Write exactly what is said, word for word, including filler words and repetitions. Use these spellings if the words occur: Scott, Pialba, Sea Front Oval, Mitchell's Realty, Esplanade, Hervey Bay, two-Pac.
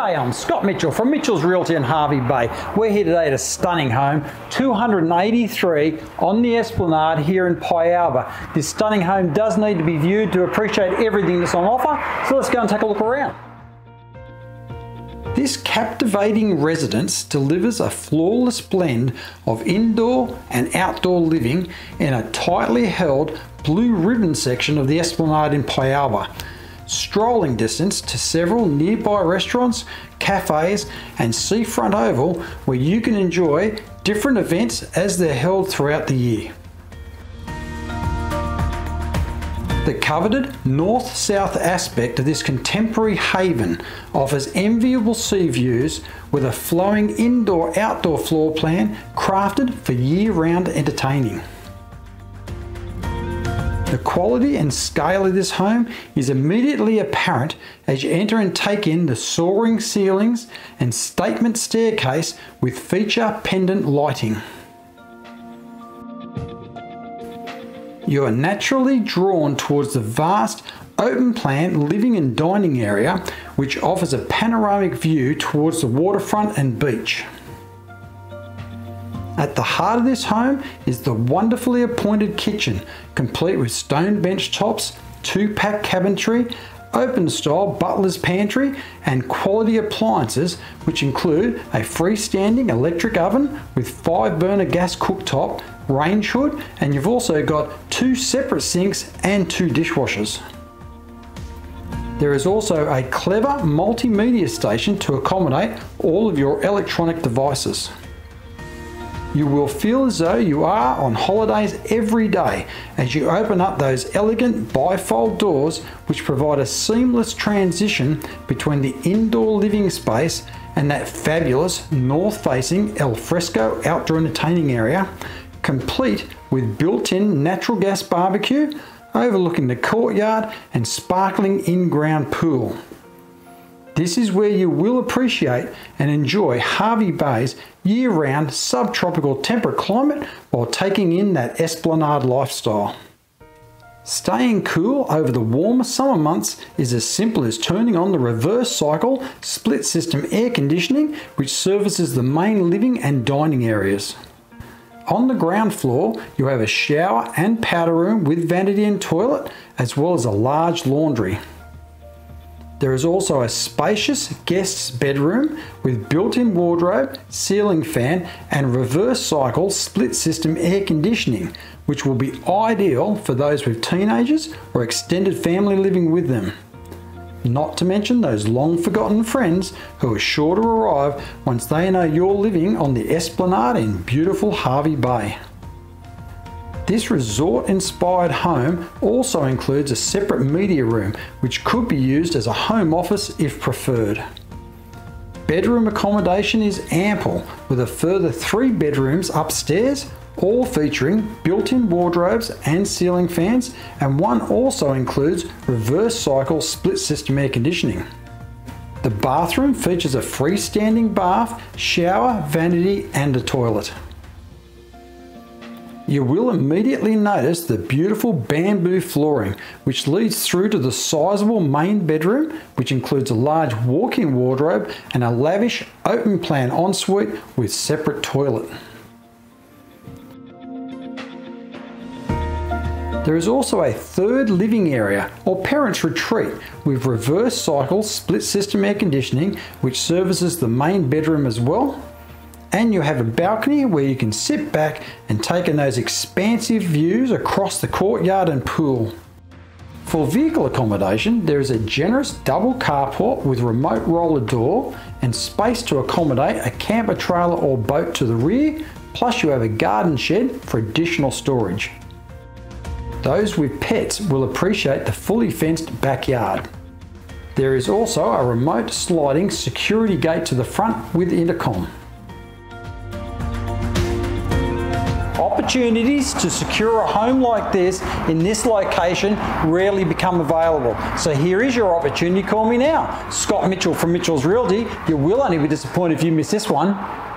G'day, I'm Scott Mitchell from Mitchell's Realty in Hervey Bay. We're here today at a stunning home, two hundred eighty-three on the Esplanade here in Pialba. This stunning home does need to be viewed to appreciate everything that's on offer, so let's go and take a look around. This captivating residence delivers a flawless blend of indoor and outdoor living in a tightly held blue ribbon section of the Esplanade in Pialba. Strolling distance to several nearby restaurants, cafes and Sea Front Oval, where you can enjoy different events as they're held throughout the year. The coveted north-south aspect of this contemporary haven offers enviable sea views with a flowing indoor-outdoor floor plan crafted for year-round entertaining. The quality and scale of this home is immediately apparent as you enter and take in the soaring ceilings and statement staircase with feature pendant lighting. You are naturally drawn towards the vast open plan living and dining area, which offers a panoramic view towards the waterfront and beach. At the heart of this home is the wonderfully appointed kitchen, complete with stone bench tops, two-pack cabinetry, open-style butler's pantry and quality appliances, which include a freestanding electric oven with five-burner gas cooktop, range hood, and you've also got two separate sinks and two dishwashers. There is also a clever multimedia station to accommodate all of your electronic devices. You will feel as though you are on holidays every day as you open up those elegant bifold doors, which provide a seamless transition between the indoor living space and that fabulous north-facing al fresco outdoor entertaining area, complete with built-in natural gas barbecue overlooking the courtyard and sparkling in-ground pool. This is where you will appreciate and enjoy Hervey Bay's year-round subtropical temperate climate while taking in that Esplanade lifestyle. Staying cool over the warmer summer months is as simple as turning on the reverse cycle split system air conditioning, which services the main living and dining areas. On the ground floor, you have a shower and powder room with vanity and toilet, as well as a large laundry. There is also a spacious guest's bedroom with built-in wardrobe, ceiling fan and reverse cycle split system air conditioning, which will be ideal for those with teenagers or extended family living with them. Not to mention those long-forgotten friends who are sure to arrive once they know you're living on the Esplanade in beautiful Hervey Bay. This resort-inspired home also includes a separate media room, which could be used as a home office if preferred. Bedroom accommodation is ample, with a further three bedrooms upstairs, all featuring built-in wardrobes and ceiling fans, and one also includes reverse cycle split system air conditioning. The bathroom features a freestanding bath, shower, vanity and a toilet. You will immediately notice the beautiful bamboo flooring, which leads through to the sizable main bedroom, which includes a large walk-in wardrobe and a lavish open plan ensuite with separate toilet. There is also a third living area or parents retreat with reverse cycle split system air conditioning, which services the main bedroom as well. And you have a balcony where you can sit back and take in those expansive views across the courtyard and pool. For vehicle accommodation, there is a generous double carport with remote roller door and space to accommodate a camper trailer or boat to the rear, plus you have a garden shed for additional storage. Those with pets will appreciate the fully fenced backyard. There is also a remote sliding security gate to the front with intercom. Opportunities to secure a home like this in this location rarely become available. So here is your opportunity. Call me now. Scott Mitchell from Mitchell's Realty. You will only be disappointed if you miss this one.